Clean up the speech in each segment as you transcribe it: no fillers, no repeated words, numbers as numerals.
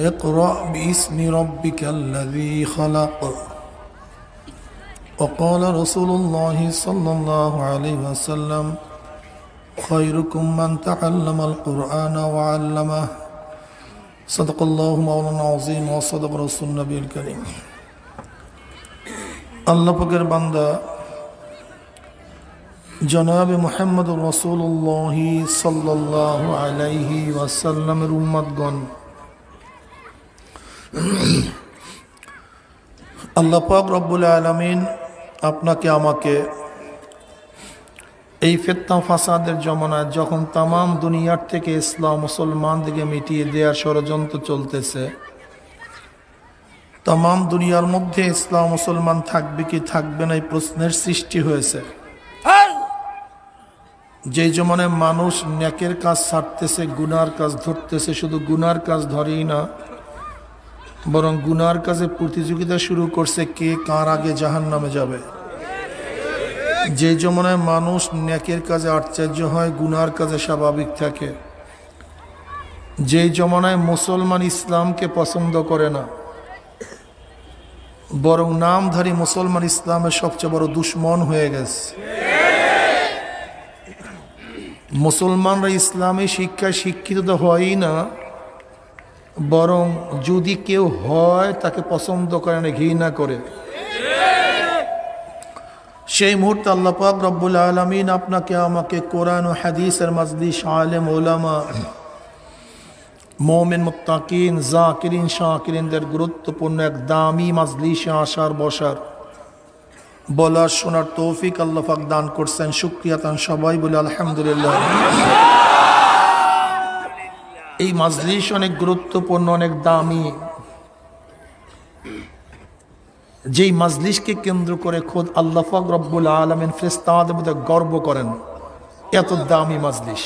اقرأ باسم ربك الذي خلق وقال رسول الله صلى الله عليه وسلم خيركم من تعلم القرآن وعلمه صدق الله مولانا عظيم وصدق رسول النبي الكريم الله پاکر بندہ جناب محمد رسول الله صلى الله عليه وسلم رومتگن আল্লাহ পাক রব্বুল আলামিন আপনাকে আমাকে এই ফিতনা ফাসাদের জমানায় যখন तमाम দুনিয়ার থেকে ইসলাম মুসলমানদেরকে মিটিয়ে দেওয়ার ষড়যন্ত্র চলতেছে, तमाम দুনিয়ার মধ্যে ইসলাম মুসলমান থাকবে কি থাকবে না এই প্রশ্নের সৃষ্টি হয়েছে। যে জমানায় মানুষ নেকের কাজ ছাড়তেছে, গুনার কাজ ধরতেছে। শুধু গুনার কাজ ধরেই না, বরং গুনার কাজে প্রতিযোগিতা শুরু করছে কে কার আগে জাহান্নামে যাবে। যে জমানায় মানুষ নেকের কাজে আশ্চর্য হয়, গুনার কাজে স্বাভাবিক থাকে। যে জমানায় মুসলমান ইসলামকে পছন্দ করে না, বরং নামধারী মুসলমান ইসলামের সবচেয়ে বড় দুশ্মন হয়ে গেছে। মুসলমানরা ইসলামী শিক্ষায় শিক্ষিত তো হয়ই না, বরং যদি কেউ হয় তাকে পছন্দ করে না, ঘৃণা করে। সেই মুহূর্তে আল্লাহ পাক রব্বুল আলামিন আপনাকে আমাকে কোরআন ও হাদিসের মজলিস, আলেম ওলামা, মুমিন মুত্তাকিন, জাকিরিন শাকিরিনদের গুরুত্বপূর্ণ এক দামি মজলিসে আসার, বসার, বলার, শোনার তৌফিক আল্লাহ পাক দান করছেন। শুকরিয়া তান সবাই বলে আলহামদুলিল্লাহ। এই মাজলিস অনেক গুরুত্বপূর্ণ, অনেক দামি, যেই মাজলিসকে কেন্দ্র করে খোদ আল্লাহ পাক রব্বুল আলামিন ফেরেশতাদের মধ্যে গর্ব করেন। এত দামি মাজলিস।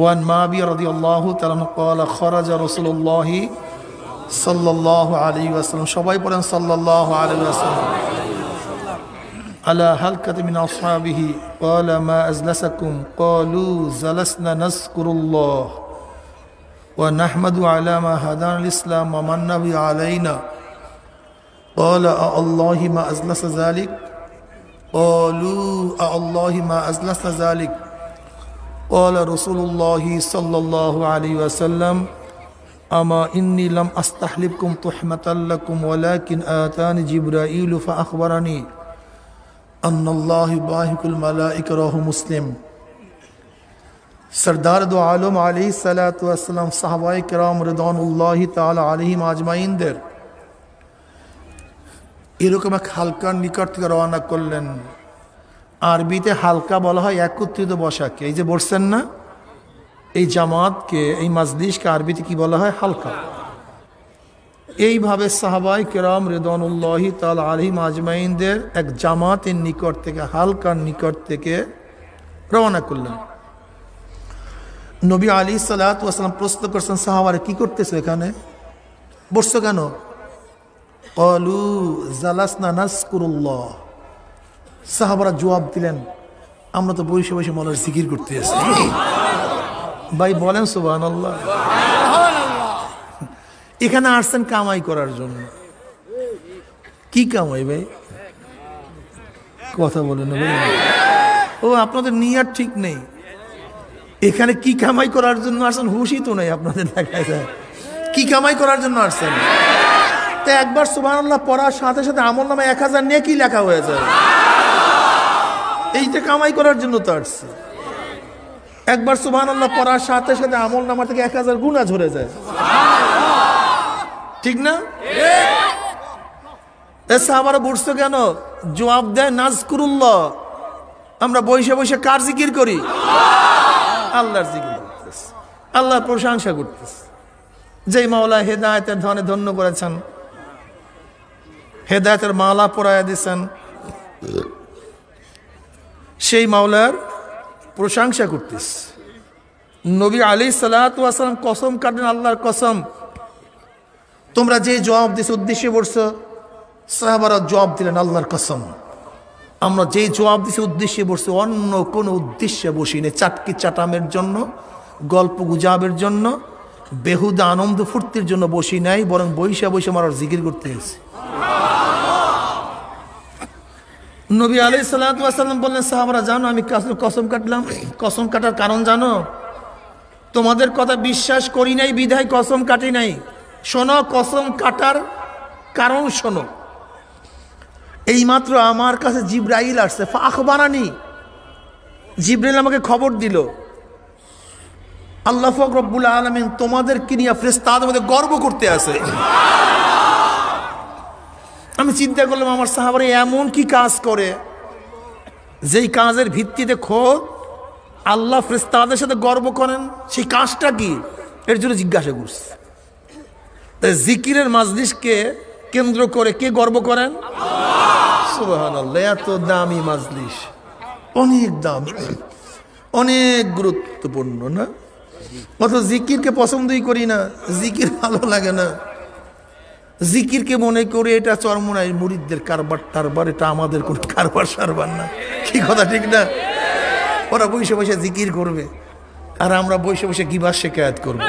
ওয়ান মাবি রাদিয়াল্লাহু তাআলা আনহু ক্বালা খরাজা রাসূলুল্লাহ সাল্লাল্লাহু আলাইহি ওয়াসাল্লাম, সবাই পড়েন সাল্লাল্লাহু আলাইহি ওয়াসাল্লাম, আলা হালকাতি মিন আসহাবিহি ক্বালা মা আজলাসাকুম ক্বালু জালাসনা নাযকুরুল্লাহ ونحمد على ما هدانا الإسلام ومن نبي علينا قال الله ما أزلس ذلك قالوا الله ما أزلس ذلك قال رسول الله صلى الله عليه وسلم أما إني لم أستحلبكم تحمة لكم ولكن آتاني جبرائيل فأخبرني أن الله يباهك الملائكة رواه مسلم। सरदार दो आलम अलैहिस्सलातु वस्सलाम, साहबाए किराम रिदवानुल्लाहि ताआला अलैहिम आजमाइनदेर এরকম এক হালকার নিকট থেকে রওনা করলেন। আরবিতে হালকা বলা হয় একত্রিত বসাকে। এই যে বসছেন না, এই জামাতকে, এই মাজলিসকে আরবিতে কি বলা হয়? হালকা। এইভাবে সাহাবাই কিরাম রিদওয়ানুল্লাহি তাআলা আলাইহিম আজমাইনদের এক জামাতের নিকট থেকে, হালকার নিকট থেকে রওনা করলেন। নবী আলাইহিস সালাতু ওয়াস সালাম প্রশ্ন করছেন, সাহাবারা কি করতেছে, এখানে বসছো কেন? ক্বালু জালাসনা নাযকুরুল্লাহ। সাহাবারা জবাব দিলেন, আমরা তো বসে বসে মনের জিকির করতে আছি। ভাই বলেন সুবহানাল্লাহ। এখানে আসছেন কামাই করার জন্য। কি কামাই ভাই? কথা বলেন না ভাই। ও আপনাদের নিয়াত ঠিক নেই। এখানে কি কামাই করার জন্য আসছেন হুশই তো নাই আপনাদের। দেখা যায় কি কামাই করার জন্য আসছেন। তো একবার সুবহানাল্লাহ পড়ার সাথে সাথে আমল নামে 1000 নেকি লেখা হয়ে যায়। এইটা কামাই করার জন্য তো আসছে। একবার সুবহানাল্লাহ পড়ার সাথে সাথে আমল নামা থেকে 1000 গুনাহ ঝরে যায়। ঠিক না? এ সাহাবারা বুঝছো কেন? জবাব দেয় নাযকুরুল্লাহ, আমরা বসে বসে কার জিকির করি? আল্লাহর জিকির করতেছে, আল্লাহর প্রশংসা করতেছে। যেই মাওলা হেদায়েতের ধনে ধন্য করেছেন, হেদায়েতের মালা পরায়া দিয়েছেন, সেই মাওলার প্রশংসা করতেছে। নবী আলাইহিস সালাতু ওয়াস সালাম কসম কাটেন, আল্লাহর কসম তোমরা যে জবাব দিছ উদ্দেশ্যে বলছো। সাহাবারা জবাব দিলেন, আল্লাহর কসম আমরা যেই জবাব দিছি উদ্দেশ্যে বসছি, অন্য কোনো উদ্দেশ্যে বসি না। চাটকি চাটামের জন্য, গল্প গুজাবের জন্য, बेहुदा आनंद फूर्तिर जोन्नो बसि नाई बरং বৈশা বৈশা আমার জিকির করতে এসেছি। নবী আলাইহিস সালাতু ওয়াস সালাম বললেন, সাহাবারা জানো আমি कसम काटलाम, कसम काटार कारण जानो, তোমাদের কথা বিশ্বাস করি নাই বিধায় कसम काटी নাই। শোনো कसम काटार कारण শোনো, এইমাত্র আমার কাছে জিবরাইল আসছে, ফাখবারানি জিবরাইল আমাকে খবর দিল আল্লাহ পাক রব্বুল আলামিন তোমাদের কি নিয়ে ফেরেশতাদের মধ্যে গর্ব করতে আছে। আমি চিন্তা করলাম আমার সাহাবারা এমন কি কাজ করে যেই কাজের ভিত্তিতে খোদ আল্লাহ ফেরেশতাদের সাথে গর্ব করেন, সেই কাজটা কি এর জন্য জিজ্ঞাসা করছি। তাই জিকিরের মাজলিসকে কেন্দ্র করে কে গর্ব করেন? সুবহানাল্লাহ, এত দামি মাজলিস, অনেক দামি, অনেক গুরুত্বপূর্ণ না, অত জিকির কে পছন্দই করি না, জিকির ভালো লাগে না, জিকির কে মনে করে এটা চরমোনাই মুরিদদের কারবার টারবার, এটা আমাদের কোনো কারবার সারবার না, কি কথা ঠিক না? ওরা বসে বসে জিকির করবে আর আমরা বসে বসে গীবত শিকায়াত করবো,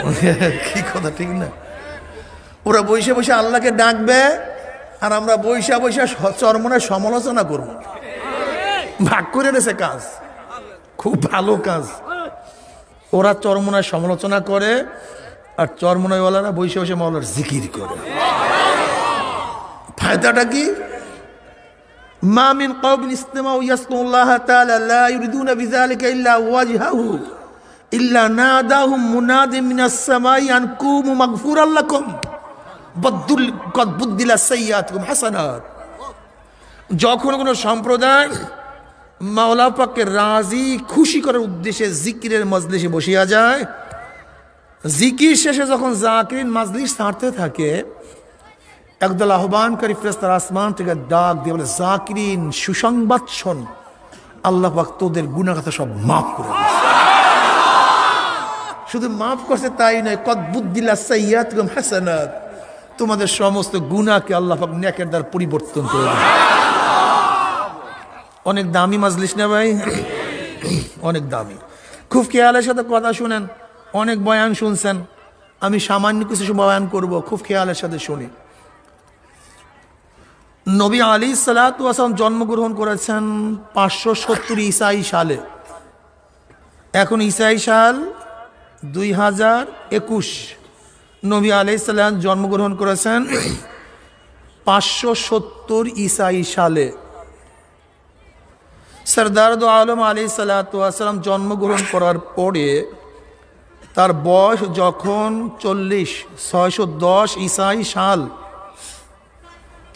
কি কথা ঠিক না? ওরা বসে বসে আল্লাহকে ডাকবে আর আমরা বৈশা বৈশা চরমোনাই সমালোচনা করবো, ভাগ করে রেছে কাজ, খুব ভালো কাজ। ওরা চরমোনাই সমালোচনা করে আর চরমোনাইওয়ালারা বৈশা বৈশা মাওলার জিকির করে। ফায়দাটা কি? মা মিন কওমিন ইসতামাউ ইয়াসকুল্লাহ তাআলা লা ইউরিদুনা বিযালিকা ইল্লা ওয়াজহাহু ইল্লা নাদাহুম মুনাদি মিনাস সামাই আন কুমু মাগফুরাল লাকুম বদুল কদ বুদ্দিলা সাইয়্যাতুকুম হাসানাত। যখন কোনো সম্প্রদায় মাওলা পাককে রাজি খুশি করার উদ্দেশ্যে জিকিরের মজলিসে বসিয়া যায়, জিকির শেষে যখন জাকিরিন মজলিস ছাড়তে থাকে একদল আহ্বানকারী ফেরেশতারা আসমান থেকে ডাক দিয়ে বলে, জাকিরিন সুসংবাদ শোন, আল্লাহ পাক তোদের গুনাহ কথা সব মাফ করে দিয়েছে। শুধু মাফ করছে তাই নয়, কদ বুদ্দিলা সাইয়্যাতুকুম হাসানাত, তোমাদের সমস্ত গুনাহকে আল্লাহ পাক নেকের দ্বারা পরিবর্তন করে দিয়েছে। অনেক দামি মাজলিস না ভাই, অনেক দামি। খুব খেয়ালের সাথে কথা শুনেন, অনেক বয়ান শুনছেন, আমি সামান্য কিছু বয়ান করব, খুব খেয়ালের সাথে শুনি। নবী আলাইহিস সালাতু ওয়াস সালাম জন্মগ্রহণ করেছেন 570 ইসাই সালে, এখন ইসাই সাল 2021। নবী আলাইহিস সালাম জন্মগ্রহণ করেছেন 570 ইসাই সালে। সরদার দো আলম আলাইহিস সালাতু ওয়াস সালাম জন্মগ্রহণ করার পরে তার বয়স যখন 610 ইসাই সাল,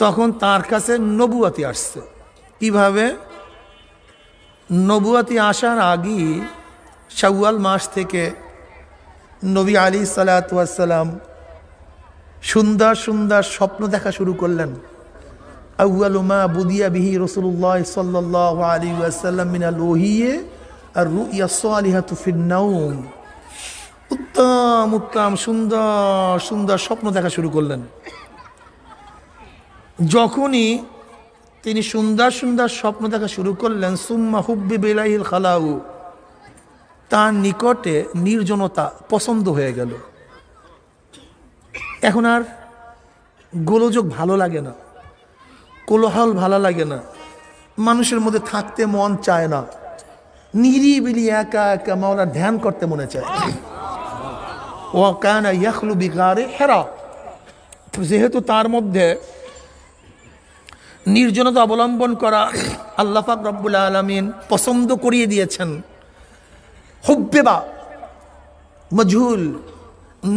তখন তার কাছে নবুয়াতি আসছে। কিভাবে? নবুয়াতি আসার আগেই শাওয়াল মাস থেকে নবী আলাইহিস সালাতু ওয়াস সালাম সুন্দর সুন্দর স্বপ্ন দেখা শুরু করলেন। আউয়ালু মা বুদিয়া বিহি রাসূলুল্লাহ সাল্লাল্লাহু আলাইহি ওয়াসাল্লাম মিনাল ওহিয়ে আর রুইয়া সালিহাতু ফিন নাওম। উত্তম উত্তম সুন্দর সুন্দর স্বপ্ন দেখা শুরু করলেন। যখনই তিনি সুন্দর সুন্দর স্বপ্ন দেখা শুরু করলেন, সুম্মা হুব্বিবা ইলাইহিল খালাউ, তার নিকটে নির্জনতা পছন্দ হয়ে গেল। এখন আর গোলযোগ ভালো লাগে না, কোলাহল ভালো লাগে না, মানুষের মধ্যে থাকতে মন চায় না, নিরিবিলি একা একা মাওলা ধ্যান করতে মনে চায়। ও কানা ইয়াখলু বিগারে হেরা, যেহেতু তার মধ্যে নির্জনতা অবলম্বন করা আল্লাহ পাক রব্বুল আলামিন পছন্দ করিয়ে দিয়েছেন। হুব্বেবা মজহুল,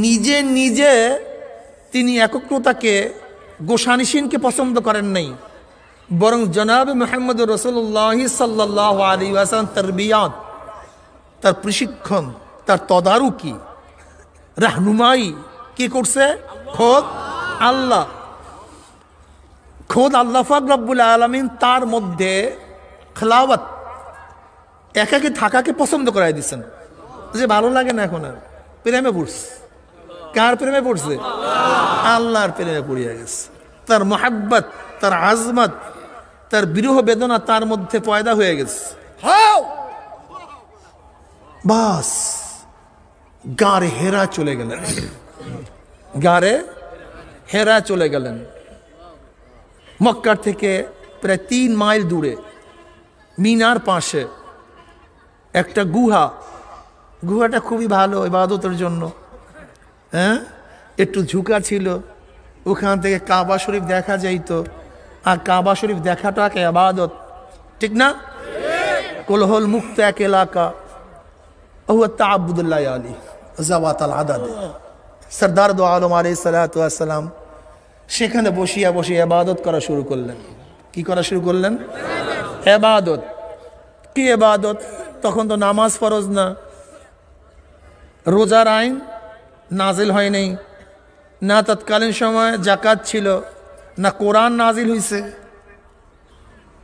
নিজে নিজে তিনি একত্রতাকে গোসানিসিনকে পছন্দ করেন নাই, বরং জনাব মুহাম্মদ রাসূলুল্লাহ সাল্লাল্লাহু আলাইহি ওয়াসাল্লাম তারবিয়াত, তার প্রশিক্ষণ, তার তদারকি, রাহনুমাই কে করছে? খোদ আল্লাহ। খোদ আল্লাহ পাক রব্বুল আলামিন তার মধ্যে খেলাওয়াত, একাকে থাকাকে পছন্দ করাই দিয়েছেন। যে ভালো লাগে না এখন আর, প্রেমে পড়ছে। কার প্রেমে পড়ছে? আল্লাহর প্রেমে পড়িয়া গেছে। তার মহাব্বত, তার আজমত, তার বিরহ বেদনা তার মধ্যে পয়দা হয়ে গেছে। বাস गारे हेरा चले गलें, गारे हेरा चले गलें। मक्का थेके प्राय 3 माइल दूरे मीनार पाशे एकटा गुहा, गुहाटा खूबी भालो इबादतेर जन्य, एकटू झुका छिलो, ओखान थेके काबा शरीफ देखा जाइतो। आर काबा शरीफ देखाटाके इबादत, ठीक ना? कोलाहल मुक्त एक एलाका, हुआ ताअब्बुदुल्लाह याली ज़ावातुल आदाद। सरदार दो आलम अलैहिस्सलातु वस्सलाम सेखाने बसिया बसिया इबादत करा शुरू करलेन। कि करा शुरू करलेन? इबादत। कि इबादत? तखन तो नामाज फरज ना, रोजार आईन नाजिल हय नाई, ना तत्कालीन समय जाकात छिलो, ना कुरान नाजिल हयेछे।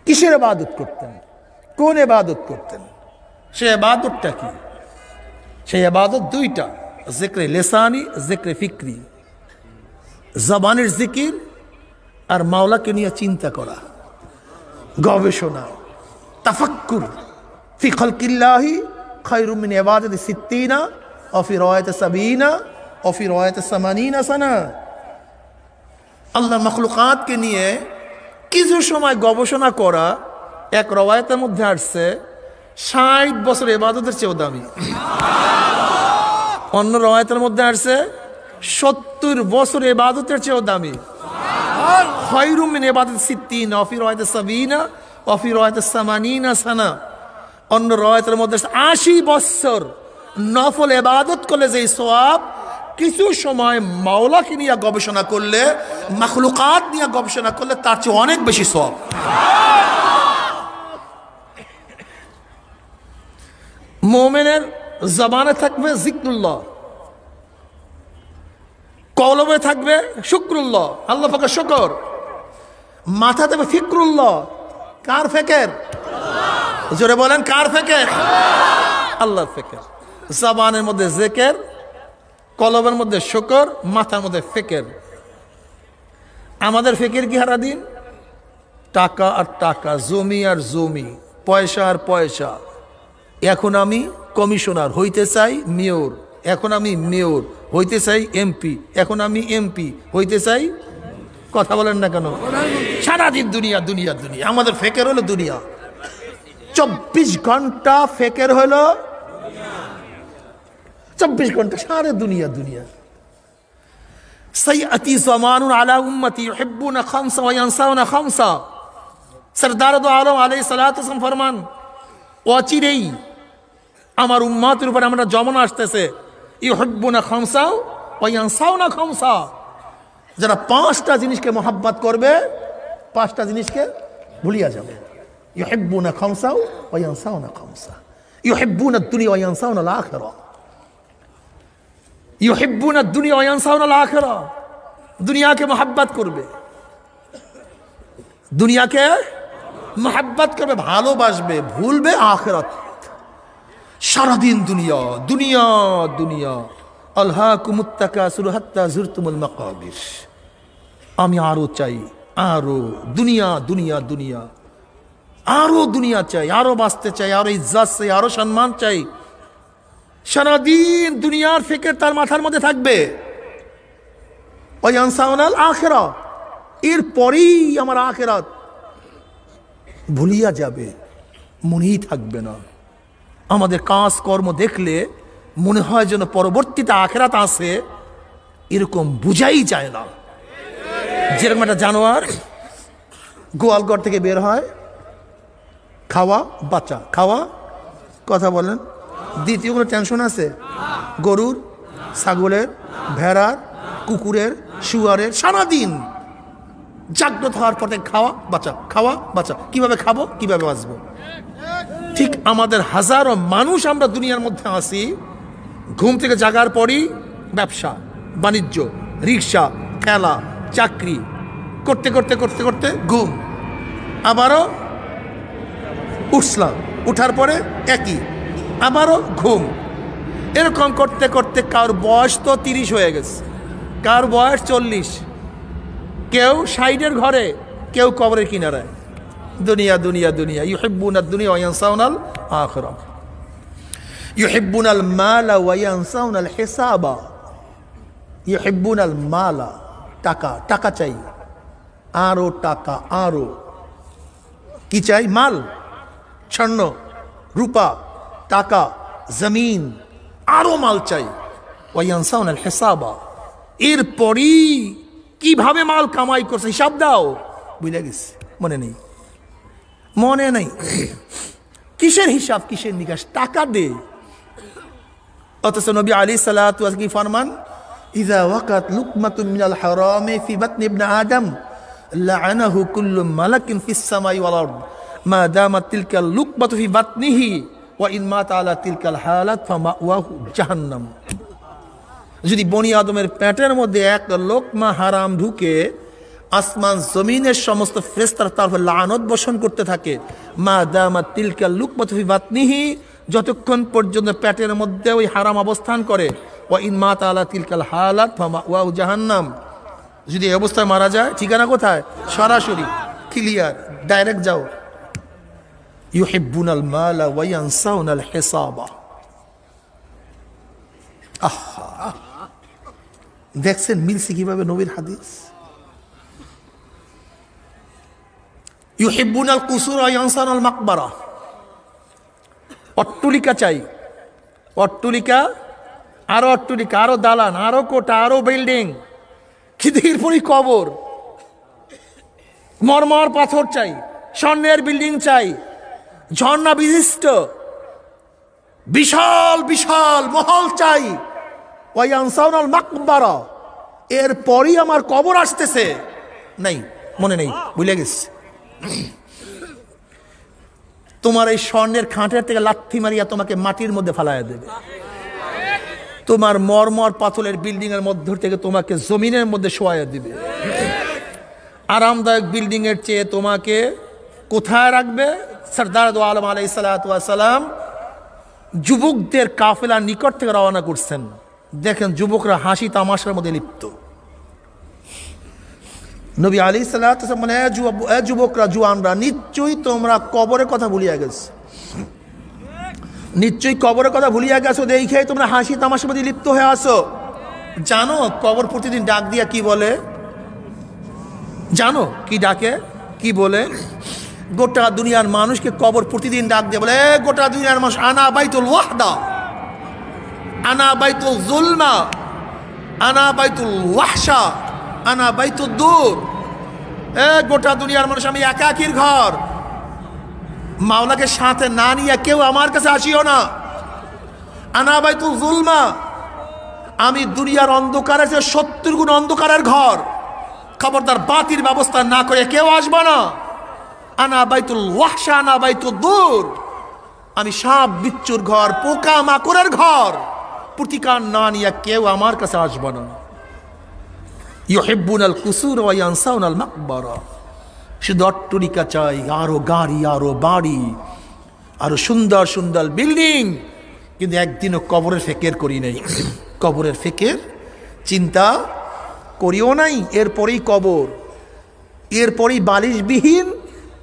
किसेर इबादत करतेन? कोन इबादत करतेन? सेई इबादतटा कि? सेई इबादत दुईटा, जिक्रे लेसानी, जिक्रे फिक्री। जबानेर जिकिर और माओलाके निये चिंता करा, गवेषणा, तफक्कुर फी खल्किल्लाहि खैरुम मिन इबादति सित्तीना और फी रिवायाति सबीना और फी रिवायाति समानीना सना। अल्लाह मखलुकात के निये किछु समय गवेषणा करा एक रिवायतेर मध्ये आसछे 60 বছর इबादतेर चेये दामी। अन्य रिवायतेर मध्ये आसछे 70 বছর इबादतेर चेये दामी। खैरुम मिन इबादति सित्तीना और फी रिवायाति सबीना और फी रिवायाति समानीना सना। अन्य रिवायतेर मध्ये आसछे 80 বছর नफल इबादत करले जेई सवाब, किछु समय माओलाके निये गवेषणा करले, मखलुकात निये गवेषणा करले तार चेये अनेक बेशी सवाब। मोमिनेर जबाने थाकबे जिक्रुल्लाह, कलबे थाकबे शुक्रुल्लाह, अल्लाह पाकेर शुक्र, माथाते फिक्रुल्लाह, कार फिकिर? जोरे बोलेन कार फिकिर? अल्लाह फिकिर। जबानेर मध्य जिकिर, कलबेर मध्य शुक्र, माथार मध्य फिकिर। आमादेर फिकिर कि सारा दिन टाका और टाका, जमी और जमी, पयसा और पयसा। एखन आमी कमिशनार हईते चाई मेयर, एखन आमी मेयर हईते चाई एमपी, एखन आमी एमपी हईते चाई। कथा बोलें ना केन? सारा दिन दुनिया दुनिया दुनिया। आमादेर फेकेर हलो दुनिया, 24 ঘন্টা फेकेर हलो, 24 ঘন্টা सारे दुनिया दुनिया। सैयअती ज़मानुन अला उम्मती युहिब्बुना खमसा व यनसाउना खमसा। सरदार दो आलम अलैहिस्सलातु वस्सलाम फरमान, अचिरेई आमार उम्मतेर उपरे आमरा जमाना आसतेछे युहिब्बुना खमसा व यनसाउना खमसा। जरा 5टा जिनिसके मोहब्बत करबे 5टा जिनिसके भुलिया जाबे। युहिब्बुना खमसा व यनसाउना खमसा, युहिब्बुना दुनिया व यनसाउना आखिरा, युहिब्बुना दुनिया व यनसाउना आखिरा। दुनिया के मोहब्बत करबे, दुनिया के मोहब्बत करबे, भालोबासबे, भूलबे आखिरत। सारा दिन दुनिया दुनिया दुनिया। अल्हाकुमुत तकासुर हत्ता जुरतुमुल मकाबिर। आमी आरो चाई, आरो दुनिया दुनिया दुनिया, आरो दुनिया चाई, आरो बास्ते चाई, आरो इज्जत से, आरो सम्मान चाई। सारा दिन दुनियार फिकिर तार माथार मध्य थाकबे। ओ यनसाउनाल आखिरा, एर परेई आमार आखिरत भुलिया जाबे, मनेई थाकबे ना। आमादेर काजकर्म देखले मने हय जेन परवर्तीते आखिरात आछे, एरकम बुझाई जाय ना। जेरकम एकटा जानोयार गोয়ালঘর থেকে বের হয়, খাওয়া বাঁচা, খাওয়া, কথা বলেন, দ্বিতীয় কোনো টেনশন আছে? গরুর, ছাগলের, ভেড়ার, কুকুরের, শুয়োরের সারা দিন जाग्रत हार पथे खावा बाचा, खावा बाचा, किभाबे खाबो, किभाबे बाँचबो। ठीक आमादेर हजारो मानुष आमरा दुनियार मध्य आसी, घुम थेके जागार परेई व्यवसा, बाणिज्य, रिक्शा, खेला, चाकरी करते करते करते करते घुम। आबारो उठलाम, उठार परे एकई आबारो घुम। एरकम करते करते कार बयस तो 30 हये गेछे, कार बयस 40, क्यों साइडर घरे, क्यों कबर किनारे। दुनिया दुनिया दुनिया। युहिब्बुना दुनिया व यनसाउनाल आखिरा। युहिब्बुनल माला व यनसाउनल हिसाबा। युहिब्बुनल माला टाका, टाका चाहिए, आरो टाका, आरो की चाहिए, माल छन्न रूपा टाका जमीन आरो माल चाहिए। व यनसाउनल हिसाबा, एर परी কিভাবে माल कमाई করছে हिसाब দাও, বুঝা গেছে মনে নেই, মনে নেই কিসের হিসাব কিসের নিকাশ, টাকা দে। অথচ নবী আলাইহিস সালাতু ওয়াস কি ফরমান, ইযা ওয়াকাত লুকমাতুম মিনাল হারামি ফি বাতনি ইবনি আদম লাআনাহু কুল্লু মালাকিন ফিস সামাই ওয়াল আরদ মা দামাত তিলকা লুকমাতু ফি বাতনিহি ওয়া ইন মাতা আলা তিলকাল হালাত ফামাওয়াহু জাহান্নাম। যদি বনি আদমের পেটের মধ্যে এক লোকমা হারাম ঢুকে আসমান জমিনের সমস্ত ফেরেশতারা তার উপর লানত বর্ষণ করতে থাকে, মা দামাত তিলকা লুকমাতু ফি বাতনিহি, যতক্ষণ পর্যন্ত পেটের মধ্যে ওই হারাম অবস্থান করে। ওয়া ইন মাতা আলা তিলকাল হালাত ফামাওয়াহু জাহান্নাম, যদি এই অবস্থায় মারা যায় ঠিকানা কোথায়, সরাসরি ক্লিয়ার ডাইরেক্ট যাও। ইউহিব্বুনাল মালা ওয়া ইয়ানসাউনাল হিসাবা। আহা, দেখছেন মিলছে কিভাবে নবীর হাদিস। ইউহিব্বুনাল কুসুরা ওয়া ইয়ানসাউনাল মাকবারা, অট্টুলিকা চাই, অট্টুলিকা আরো অট্টুলিকা, আরো দালান, আরো কোটা, আরো বিল্ডিং, খিদিরপুরি কবর, মরমর পাথর চাই, স্বর্ণের বিল্ডিং চাই, ঝর্ণা বিশিষ্ট বিশাল বিশাল মহল চাই। ওয়া ইয়ানসাউনাল মাকবারা, এর পরই আমার কবর আসতেছে, নাই মনে নেই, ভুলে গেছে। তোমার এই স্বর্ণের খাঁটের থেকে লাথি মারিয়া তোমাকে মাটির মধ্যে ফালাইয়া দেবে, তোমার মরমর পাথরের বিল্ডিং এর মধ্য থেকে তোমাকে জমিনের মধ্যে শোয়াইয়া দিবে। আরামদায়ক বিল্ডিং এর চেয়ে তোমাকে কোথায় রাখবে, সরদার দু আলম আলাইহিস সালাতু ওয়াস সালাম যুবকদের কাফেলার নিকট থেকে রওনা করছেন। দেখেন যুবকরা হাসি তামাশার মধ্যে লিপ্ত। নবী আলাইহিস সালাতু ওয়াস সালাম বলেন, এ যুবকরা, জুয়ানরা, নিশ্চয়ই তোমরা কবরের কথা ভুলিয়া গেছো, নিশ্চয়ই কবরের কথা ভুলিয়া গেছো, দেখেই তোমরা হাসি তামাশার মধ্যে লিপ্ত হয়ে আছো। জানো কবর প্রতিদিন ডাক দিয়া কি বলে, জানো কি ডাকে, কি বলে? গোটা দুনিয়ার মানুষকে কবর প্রতিদিন ডাক দিয়ে বলে, গোটা দুনিয়ার মানুষ, আনা বাইতুল ওয়াহদা, আনা বাইতুল যুলমা, আনা বাইতুল ওয়াহশা, আনা বাইতুদ দূর। এ গোটা দুনিয়ার মানুষ, আমি একাকির ঘর, মাওলাকে সাথে না নিয়ে কেউ আমার কাছে আসিও না। আনা বাইতুল যুলমা, আমি দুনিয়ার অন্ধকারের যে ৭০ গুণ অন্ধকারের ঘর, খবরদার বাতির ব্যবস্থা না করে কেউ আসবে না। আনা বাইতুল ওয়াহশা, আনা বাইতুদ দূর, আমি সাপ বিচ্ছুর ঘর, পোকা মাকড়ের ঘর, প্রতিকার না নিয়ে কেউ আমার কাছে আসবে না। ইউহিব্বুনাল কুসুর ওয়া ইয়ানসাউনাল মাকবারা, শুধু অট্টলিকা চাই, আরো গাড়ি, আরো বাড়ি, আরো সুন্দর সুন্দর বিল্ডিং, কিন্তু একদিনও কবরের ফিকির করি নাই, কবরের ফিকির চিন্তা করিও নাই। এরপরেই কবর, এরপরেই বালিশবিহীন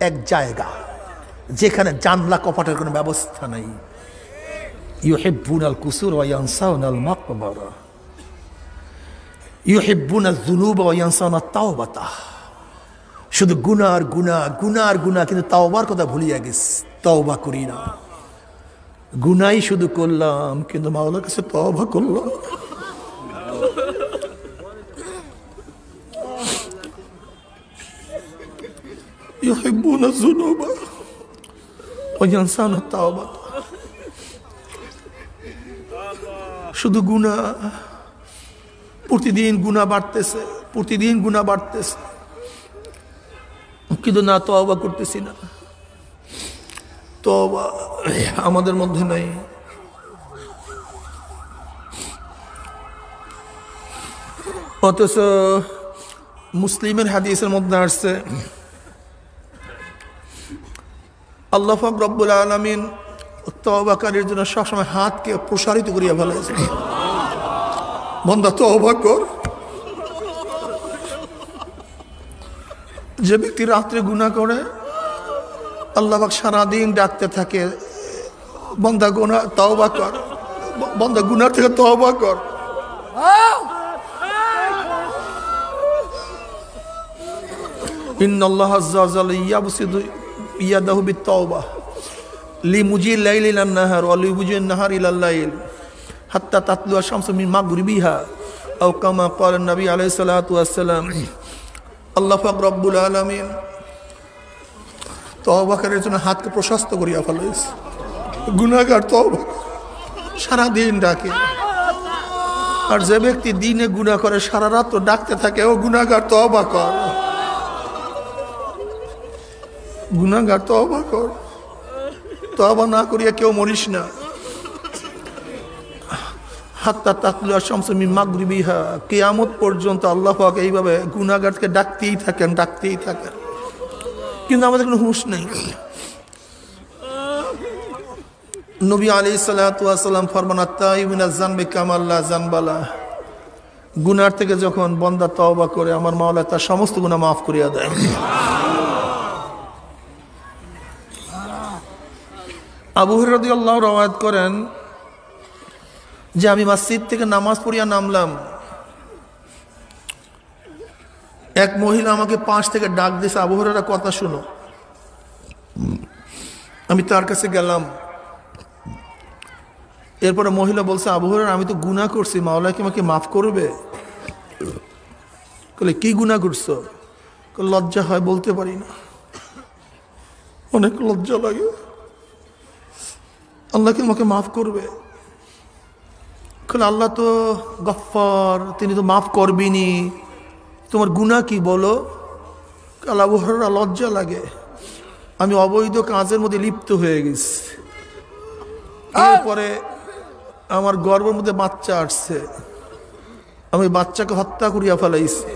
এক জায়গা, যেখানে জানলা কপাটের কোনো ব্যবস্থা নাই। ইউহিব্বুনাল কুসুর ওয়া ইয়ানসাউনাল মাকবারা, ইউহিব্বুনাল যুনুব ওয়া ইয়ানসাউনাত তাওবাতা, শুধু গুনার গুনা, গুনার গুনা, কিন্তু তাওবার কথা ভুলিয়া গেছে, তওবা করি না। গুনাই শুধু করলাম, কিন্তু মাওলার কাছে তওবা করলাম। ইউহিব্বুনাল যুনুব ওয়া ইয়ানসাউনাত তাওবাতা, শুধু গুনা, প্রতিদিন গুনা বাড়তেছে, প্রতিদিন গুনা বাড়তেছে, কিন্তু না তওবা করতেছি না, তওবা আমাদের মধ্যে নাই। অথচ মুসলিমের হাদিসের মধ্যে আসছে, আল্লাহ পাক রব্বুল আলামিন তওবাকারীর জন্য সবসময় হাতকে প্রসারিত করিয়া ফেলেছে, বন্দা তওবা কর। যে ব্যক্তি রাত্রে গুনাহ করে, আল্লাহ পাক সারাদিন ডাকতে থাকে, বন্দা গুনাহ তওবা কর। बंदा गुनाह থেকে তওবা কর। ইন্নাল্লাহ আযযা জাল ইয়াবসিদু ইয়াদাহু বিত-তাওবা লিমুজিল লাইলি ইলান নাহার ওয়া লিমুজিল নাহার ইলাল লাইল হাত্তা তাতলুয়া শামসু মিন মাগরিবিহা আও কামা ক্বালা নবী আলাইহিস সালাতু ওয়াস সালাম। আল্লাহ পাক রব্বুল আলামিন তওবা করার জন্য হাতকে প্রশস্ত করিয়া ফেলেস। গুনাহগার তওবা সারা দিন ডাকে, আর যে ব্যক্তি দিনে গুনাহ করে সারা রাত তো ডাকতে থাকে, ও গুনাহগার তওবা কর, গুনাহগার তওবা কর। তওবা না করিয়া কেউ মরিস না। হাত্তা তাতলুয়া শামসু মিন মাগরিবিহা, কিয়ামত পর্যন্ত আল্লাহ পাক এইভাবে গুনাহগারকে ডাকতেই থাকেন, ডাকতেই থাকেন, কিন্তু আমাদের কোনো হুঁশ নেই। নবী আলাইহিস সালাতু ওয়াস সালাম ফরমান, আত-তায়িবুনা যানবি কামা লা যানবালা, গুনাহ থেকে যখন বান্দা তওবা করে আমার মাওলা তার সমস্ত গুনাহ maaf করিয়া দেয়। আবু হুরায়রা রাদিয়াল্লাহু রাওয়ায়াত করেন যে আমি মসজিদ থেকে নামাজ পড়িয়া নামলাম, এক মহিলা আমাকে পাশ থেকে ডাক দিয়েছে, আবু হুরায়রা কথা শুনো। আমি তার কাছে গেলাম, এরপরে মহিলা বলছে, আবু হুরায়রা আমি তো গুনাহ করছি, মাওলা কি আমাকে মাফ করবে? বলে কি গুনাহ করছো? লজ্জা হয় বলতে পারি না, অনেক লজ্জা লাগে, আল্লাহ কি আমাকে মাফ করবে? আল্লাহ তো গফফার, তিনি তো মাফ করবেনি, তোমার গুনাহ কি বলো? আবু হুরায়রা লজ্জা লাগে, আমি অবৈধ কাজের মধ্যে লিপ্ত হয়ে গেছি, এরপরে আমার গর্ভের মধ্যে বাচ্চা আসছে, আমি বাচ্চাকে হত্যা করিয়া ফেলাইছি,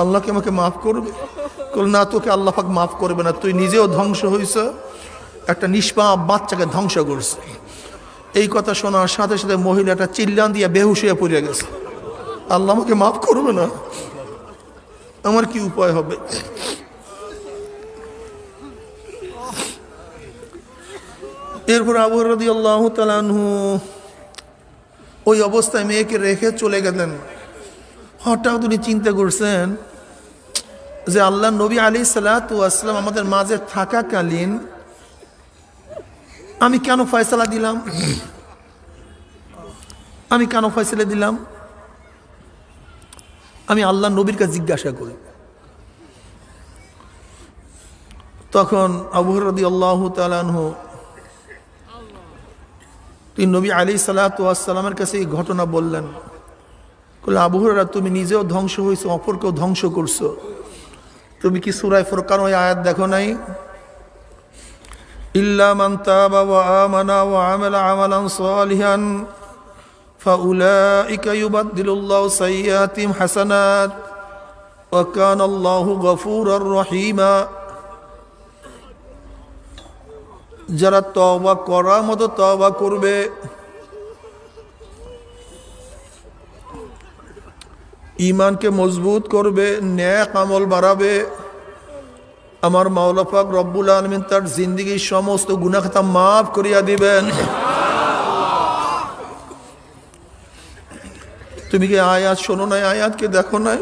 আল্লাহ কি আমাকে মাফ করবে? না, তোকে আল্লাহ পাক মাফ করবে না, তুই নিজেও ধ্বংস হইছ, একটা নিষ্পাপ বাচ্চাকে ধ্বংস করছে। এই কথা শোনার সাথে সাথে মহিলাটা চিল্লান দিয়া বেহুশ হইয়া পড়িয়া গেছে। আল্লাহ আমাকে মাফ করবে না, আমার কি উপায় হবে? এরপর আবু হুরায়রা রাদিয়াল্লাহু তাআলা আনহু ওই অবস্থায় মেয়েকে রেখে চলে গেলেন। হঠাৎ উনি চিন্তা করছেন যে আল্লাহ নবী আলাইহিস সালাতু ওয়াস সালাম আমাদের মাঝে থাকাকালীন আমি কেন ফয়সালা দিলাম, আমি কেন ফয়সালা দিলাম? আমি আল্লাহ নবীর কাছে জিজ্ঞাসা করি। তখন আবু হুরায়রা রাদিয়াল্লাহু তাআলা আনহু তিনি নবী আলাইহিস সালাতু ওয়াস সালামের কাছে এই ঘটনা বললেন। আবু হুরায়রা, তুমি নিজেও ধ্বংস হয়েছো, অপরকেও ধ্বংস করছো, তুমি কি সূরা ফুরকান ওই আয়াত দেখো নাই? ইল্লা মান তাবা ওয়া আমানা ওয়া আমালা আমালান সালিহান ফাউলাইকা ইউবাদদিলুল্লাহু সাইয়্যাতিহিম হাসানাত ওয়া কানাল্লাহু গফুরার রহিমা। যারা তওবা করার মতো তওবা করবে, ইমানকে মজবুত করবে, ন্যাক আমল বাড়াবে, আমার মাওলা পাক রব্বুল আলামিন তার জিন্দেগীর সমস্ত গুনাহ তা মাফ করিয়া দিবেন। তুমি কি আয়াত শোনো নাই, আয়াতকে দেখো নাই?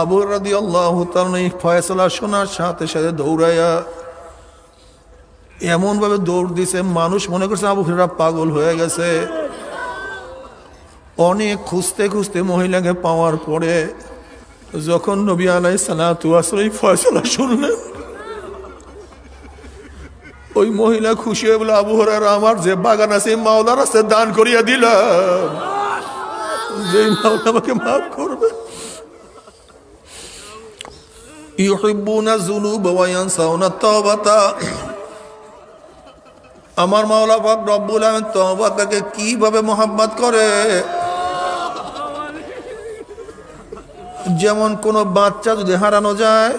আবু হুরায়রা রাদিয়াল্লাহু তাআলা এই ফয়সালা শোনার সাথে সাথে দৌড়াইয়া এমন ভাবে দৌড় দিছে, মানুষ মনে করছে আবু হুরায়রা পাগল হয়ে গেছে। অনেক খুঁজতে খুঁজতে মহিলাকে পাওয়ার পরে যখন নবী আলাইহিস সালাতু ওয়াস সালাম ফয়সালা শুনলেন, ওই মহিলা খুশি হয়ে বলে, আবু হুরায়রা আমার যে বাগান আছে মাওলার কাছে দান করিয়া দিলাম, যে মাওলা আমাকে মাফ করবে। ইউহিব্বুনা যুনুবা ওয়া ইয়ানসাউনা তাওবাতা, আমার মাওলা পাক রব্বুল আলামিন তওবাকে কিভাবে মহব্বত করে, যেমন কোনো বাচ্চা যদি হারানো যায়,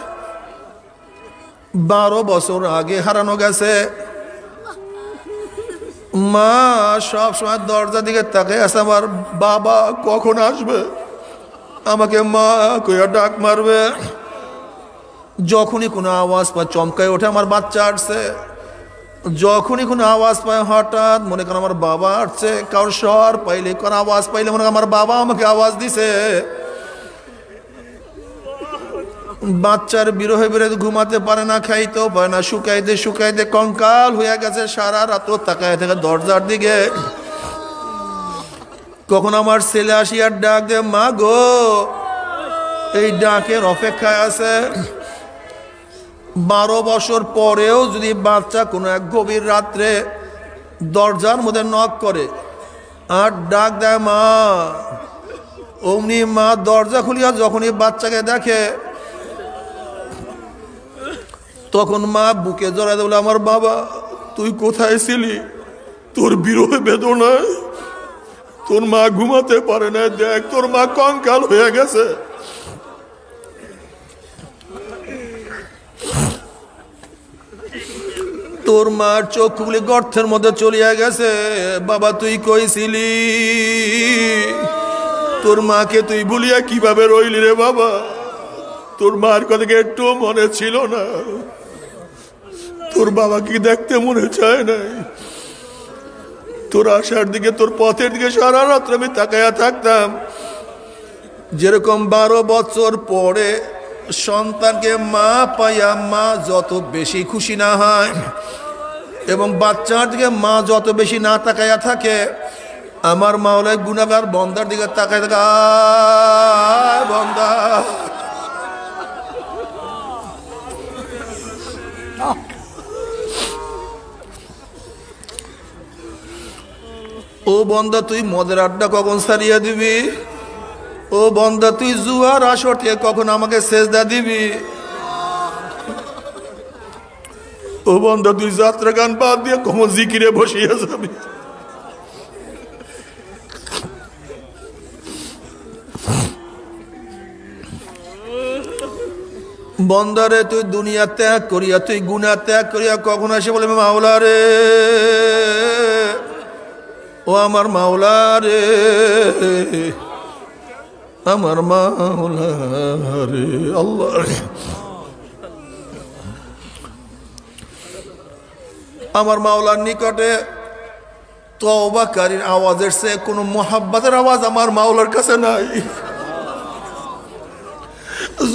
12 বছর আগে হারানো গেছে, মা সব সময় দরজা দিকে তাকিয়ে আছে, আমার বাবা কখন আসবে, আমাকে মা কইয়া ডাক মারবে, যখনই কোনো আওয়াজ পা চমকায় ওঠে আমার বাচ্চা আসছে, যখনই কোনো আওয়াজ পায় হঠাৎ মনে করেন আমার বাবা আসছে, কারোর স্বর পাইলে কোনো আওয়াজ পাইলে মনে করেন আমার বাবা আমাকে আওয়াজ দিছে। বাচ্চার বিরহে বিরহে ঘুমাতে পারে না, খাইতেও পারে না, শুকাইতে শুকাইতে কঙ্কাল হয়ে গেছে। সারা রাত্র তাকায় থাকে দরজার দিকে, কখন আমার ছেলে আসিয়ার ডাক দে, মা গো, এই ডাকের অপেক্ষায় আছে। 12 বছর পরেও যদি বাচ্চা কোনো এক গভীর রাত্রে দরজার মধ্যে নক করে আর ডাক দেয় মা, অমনি মা দরজা খুলিয়া যখনই বাচ্চাকে দেখে তখন মা বুকে জড়ায় বলে, আমার বাবা তুই কোথায় ছিলি? তোর বিরহ বেদনা, তোর মা ঘুমাতে পারে না, দেখ তোর মা কঙ্কাল হয়ে গেছে। তোর মার চোখগুলি গর্তের মধ্যে চলিয়া গেছে। বাবা তুই কইছিলি, তোর মাকে তুই ভুলিয়া কিভাবে রইলি রে বাবা? তোর মার কথা একটু মনে ছিল না, তোর বাবা কি দেখতে মনে চায় না? তোর আশার দিকে, তোর পথের দিকে সারা রাত্রে আমি তাকায়া থাকতাম। যেরকম 12 বছর পরে সন্তানকে মা পাইয়া মা যত বেশি খুশি না হয় এবং বাচ্চার দিকে মা যত বেশি না তাকায়া থাকে, আমার মাওলাই গুনাহগার বন্দার দিকে তাকায় থাকে, আয় বন্দা, ও বন্দা তুই মদের আড্ডা কখন সারিয়া দিবি? ও বন্দা তুই জুয়ার আসর থেকে কখন আমাকে সেজদা দিবি? ও বন্দা তুই যাত্রা গান বাদ দিয়ে কখন জিকিরে বসিয়া যাবি? বন্দারে তুই দুনিয়া ত্যাগ করিয়া, তুই গুনাহ ত্যাগ করিয়া কখন আসে বলে মাওলা রে, ও আমার মাওলা রে, আমার মাওলা রে আল্লাহ রে, আমার মাওলার নিকটে তওবাকারীর আওয়াজের চেয়ে কোনো মুহাব্বতের আওয়াজ আমার মাওলার কাছে নাই।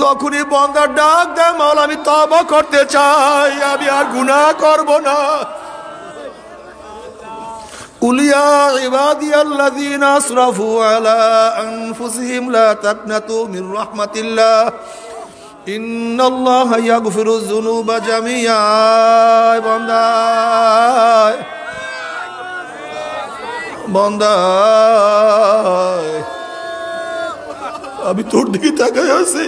যখনই বন্দার ডাক দেয় মাওলা আমি তওবা করতে চাই, আমি আর গুনাহ করব না, আমি তোর দিকে তাকায় আছি।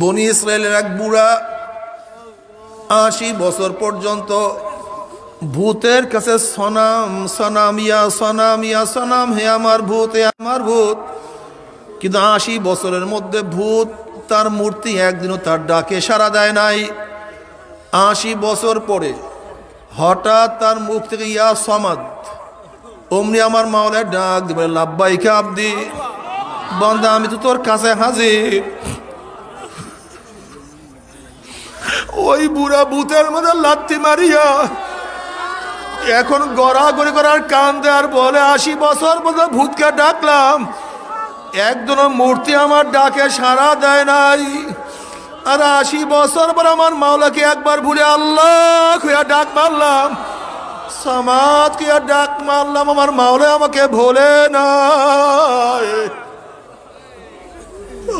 বনী ইসরায়েলের এক বুড়া 80 বছর পর্যন্ত ভূতের কাছে সনাম সনামিয়া সনামিয়া সনাম, হে আমার ভূত, হে আমার ভূত, কিন্তু 80 বছরের মধ্যে ভূত তার মূর্তি একদিনও তার ডাকে সাড়া দেয় নাই। 80 বছর পরে হঠাৎ তার মুখ থেকে ইয়া সমাদ, অমনি আমার মাওলার ডাক দিবে, লাব্বাইকা আব্দি, বান্দা আমি তো তোর কাছে হাজির। ওই বুড়া ভূতের মধ্যে লাথি মারিয়া এখন গড়াগড়ি করার কান্দে আর বলে, 80 বছর পর্যন্ত ভূতকে ডাকলাম, একজনও মূর্তি আমার ডাকে সাড়া দেয় নাই, আর 80 বছর পর আমার মাওলাকে একবার ভুলে আল্লাহ খুয়া ডাক মারলাম, সমাজ খুয়া ডাক মারলাম, আমার মাওলা আমাকে ভোলে নাই,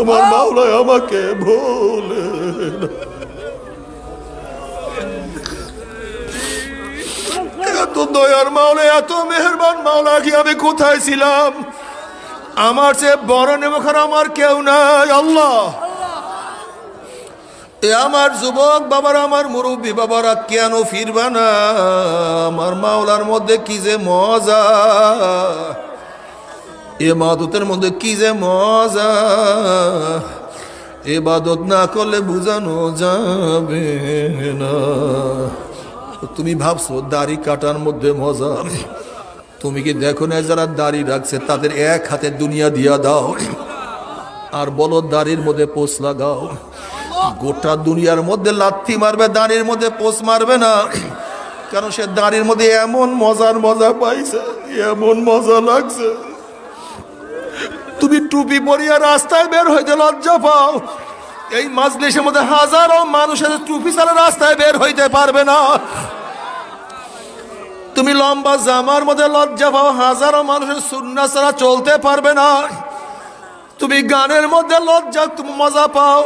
আমার মাওলা আমাকে ভোলে নাই। মুরব্বী বাবারা কেন ফিরবা না? আমার মাওলার মধ্যে কি যে মজা, ইবাদতের মধ্যে কি যে মজা, ইবাদত না করলে বুঝানো যাবে না। তুমি ভাবছো দাড়ি কাটার মধ্যে মজা, তুমি কি দেখো না যারা দাড়ি রাখছে তাদের এক হাতে দুনিয়া দিয়া দাও আর বলো দাড়ির মধ্যে পোস্ট লাগাও। গোটা দুনিয়ার মধ্যে লাথি মারবে, দাঁড়ির মধ্যে পোষ মারবে না, কারণ সে দাঁড়ির মধ্যে এমন মজার মজা পাইছে, এমন মজা লাগছে। তুমি টুপি পরিয়া রাস্তায় বের হইতে লজ্জা পাও, এই মাজলিসের মধ্যে হাজারো মানুষের টুপি ছাড়া রাস্তায় বের হইতে পারবে না। তুমি লম্বা জামার মধ্যে লজ্জা পাও, হাজারো মানুষের সুন্নাহ ছাড়া চলতে পারবে না। তুমি গানের মধ্যে লজ্জা, তুমি মজা পাও,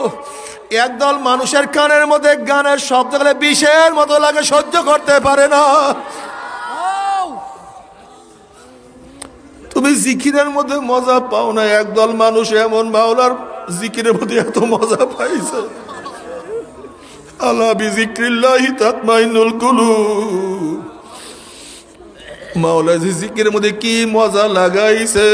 একদল মানুষের কানের মধ্যে গানের শব্দ গেলে বিষের মতো লাগে, সহ্য করতে পারে না। তুমি জিকিরের মধ্যে মজা পাও না, একদল মানুষ এমন মাওলার জিকিরের মধ্যে এত মজা পাইছে। আলা বিযিক্রিল্লাহি তাতমাইনুল কুলুব, মাওলা জিকিরের মধ্যে কি মজা লাগাইছে।